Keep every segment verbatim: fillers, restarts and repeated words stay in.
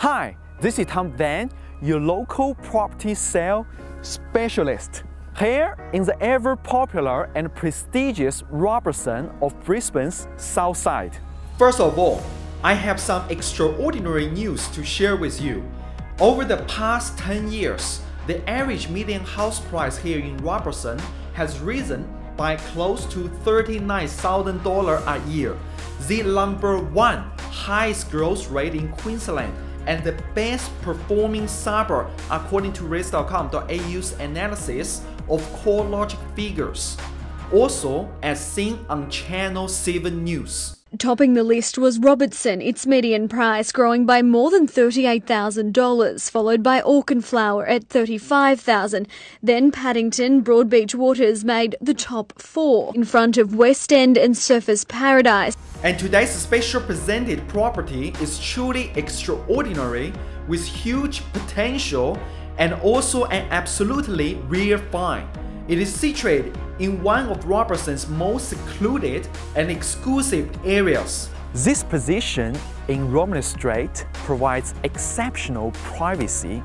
Hi, this is Tom Zhang, your local property sale specialist, here in the ever-popular and prestigious Robertson of Brisbane's South Side. First of all, I have some extraordinary news to share with you. Over the past ten years, the average median house price here in Robertson has risen by close to thirty-nine thousand dollars a year, the number one highest growth rate in Queensland, and the best performing suburb according to rates dot com dot A U's analysis of CoreLogic figures, also as seen on Channel seven News. Topping the list was Robertson, its median price growing by more than thirty-eight thousand dollars, followed by Auchenflower at thirty-five thousand dollars. Then Paddington, Broadbeach Waters made the top four, in front of West End and Surfers Paradise. And today's special presented property is truly extraordinary, with huge potential and also an absolutely rare find. It is situated in one of Robertson's most secluded and exclusive areas. This position in Romulus Street provides exceptional privacy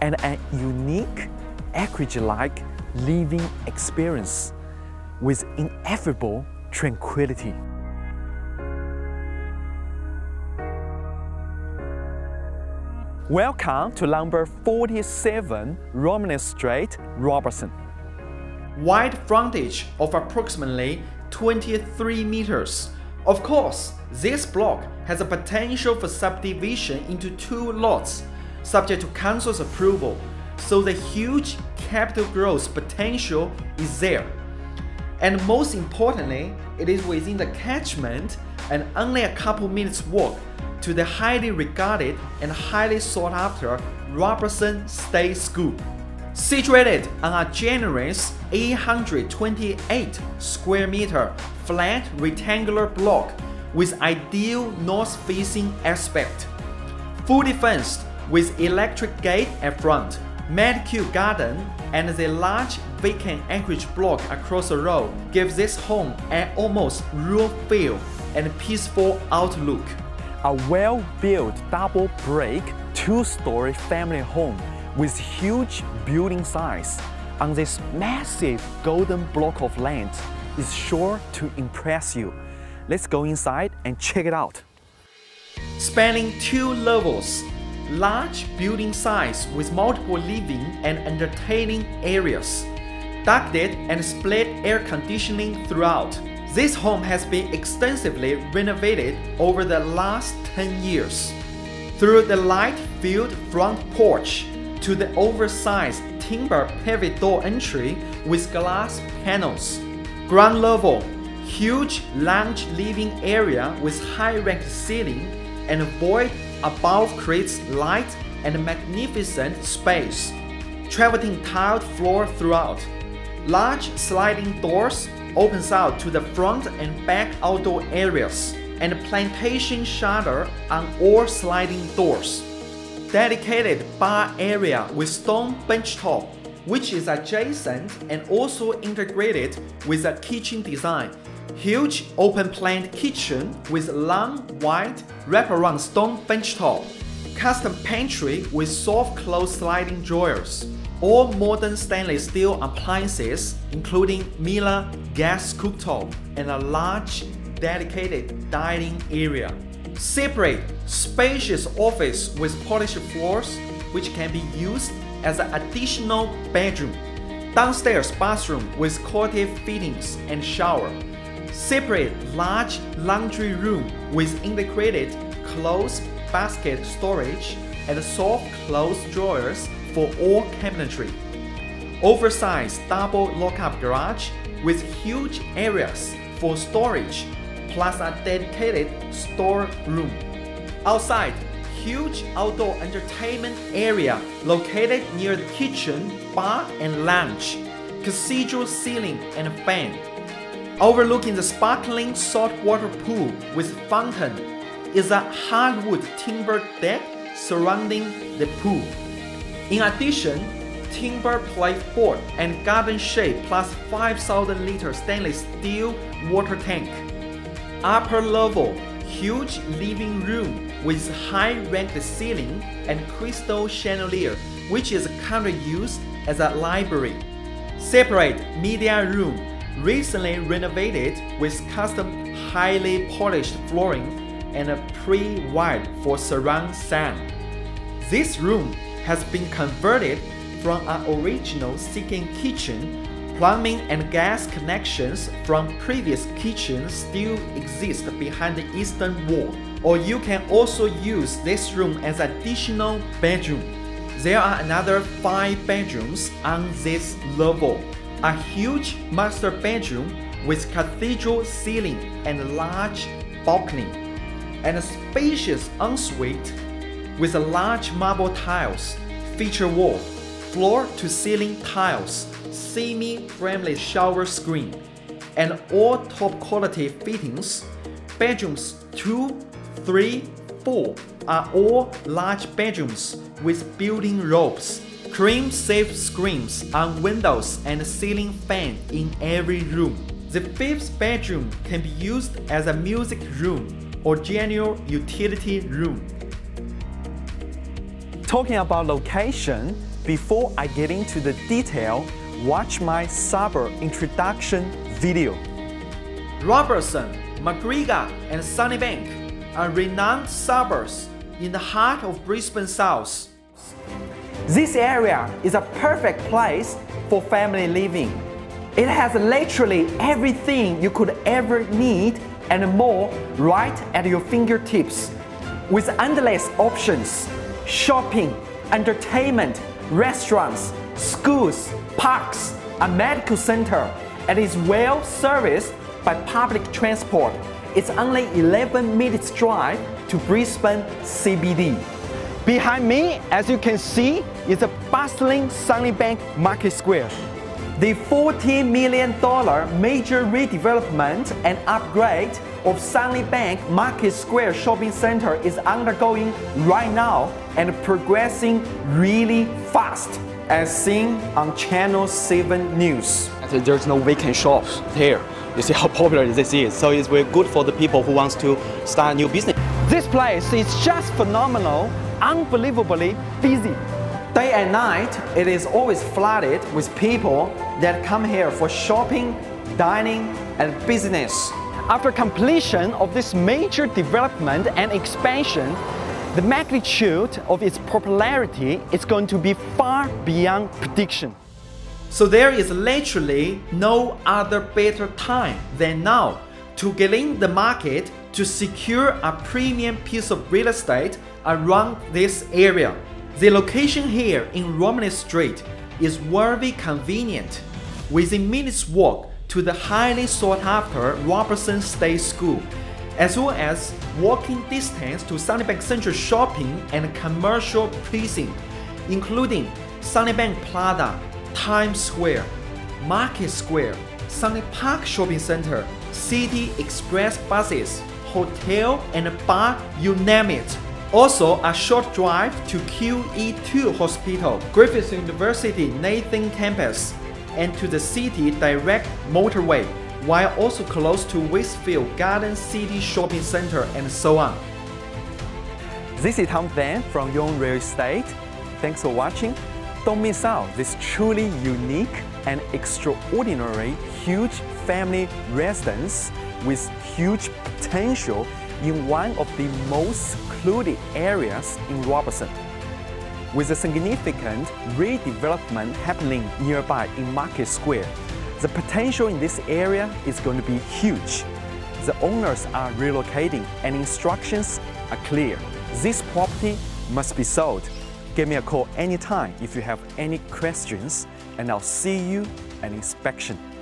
and a unique acreage-like living experience with ineffable tranquility. Welcome to number forty-seven Romulus Street, Robertson. Wide frontage of approximately twenty-three meters. Of course, this block has a potential for subdivision into two lots, subject to council's approval, so the huge capital growth potential is there. And most importantly, it is within the catchment and only a couple minutes walk to the highly regarded and highly sought after Robertson State School. Situated on a generous eight hundred twenty-eight square meter flat rectangular block with ideal north-facing aspect. Fully fenced with electric gate at front, Macgregor garden and the large vacant acreage block across the road give this home an almost rural feel and peaceful outlook. A well-built double-brick two-story family home with huge building size on this massive golden block of land is sure to impress you. Let's go inside and check it out. Spanning two levels, large building size with multiple living and entertaining areas, ducted and split air conditioning throughout. This home has been extensively renovated over the last ten years. Through the light-filled front porch, to the oversized timber pivot door entry with glass panels. Ground level, huge lounge living area with high-ranked ceiling and void above creates light and magnificent space. Travertine tiled floor throughout. Large sliding doors opens out to the front and back outdoor areas and plantation shutter on all sliding doors. Dedicated bar area with stone benchtop, which is adjacent and also integrated with a kitchen design. Huge open-plan kitchen with long, wide, wraparound stone benchtop. Custom pantry with soft-close sliding drawers. All modern stainless steel appliances, including Miele gas cooktop and a large, dedicated dining area. Separate, spacious office with polished floors, which can be used as an additional bedroom. Downstairs bathroom with courtyard fittings and shower. Separate large laundry room with integrated clothes basket storage and soft clothes drawers for all cabinetry. Oversized double lock-up garage with huge areas for storage, plus a dedicated store room. Outside, huge outdoor entertainment area located near the kitchen, bar and lounge, cathedral ceiling and fan. Overlooking the sparkling saltwater pool with fountain is a hardwood timber deck surrounding the pool. In addition, timber platform and garden shade plus five thousand liter stainless steel water tank. Upper level, huge living room with high-ranked ceiling and crystal chandelier, which is currently used as a library. Separate media room, recently renovated with custom highly polished flooring and a pre-wired for surround sound. This room has been converted from an original sinking kitchen. Plumbing and gas connections from previous kitchens still exist behind the eastern wall, or you can also use this room as an additional bedroom. There are another five bedrooms on this level. A huge master bedroom with cathedral ceiling and large balcony, and a spacious ensuite with a large marble tiles, feature wall, floor-to-ceiling tiles, semi-frameless shower screen, and all top-quality fittings. Bedrooms two, three, four are all large bedrooms with built-in robes, cream-safe screens on windows and ceiling fan in every room. The fifth bedroom can be used as a music room or general utility room. Talking about location, before I get into the detail, watch my suburb introduction video. Robertson, Macgregor and Sunnybank are renowned suburbs in the heart of Brisbane South. This area is a perfect place for family living. It has literally everything you could ever need and more right at your fingertips, with endless options, shopping, entertainment, restaurants, schools, parks, a medical center, and is well serviced by public transport. It's only eleven minutes drive to Brisbane C B D. Behind me, as you can see, is a bustling Sunnybank Market Square. The forty million dollar major redevelopment and upgrade of Sunnybank Market Square Shopping Centre is undergoing right now and progressing really fast, as seen on Channel seven News. There's no vacant shops here. You see how popular this is. So it's very good for the people who want to start a new business. This place is just phenomenal, unbelievably busy. Day and night, it is always flooded with people that come here for shopping, dining, and business. After completion of this major development and expansion, the magnitude of its popularity is going to be far beyond prediction. So there is literally no other better time than now to get in the market to secure a premium piece of real estate around this area. The location here in Romulus Street is very convenient, within minutes walk to the highly sought after Robertson State School, as well as walking distance to Sunnybank Central Shopping and Commercial Precinct, including Sunnybank Plaza, Times Square, Market Square, Sunny Park Shopping Center, City Express buses, hotel and bar, you name it. Also, a short drive to Q E two Hospital, Griffith University Nathan campus, and to the City Direct Motorway, while also close to Westfield Garden City Shopping Centre and so on. This is Tom Zhang from Yong Real Estate. Thanks for watching. Don't miss out this truly unique and extraordinary huge family residence with huge potential in one of the most secluded areas in Robertson. With a significant redevelopment happening nearby in Market Square, the potential in this area is going to be huge. The owners are relocating and instructions are clear. This property must be sold. Give me a call anytime if you have any questions, and I'll see you at inspection.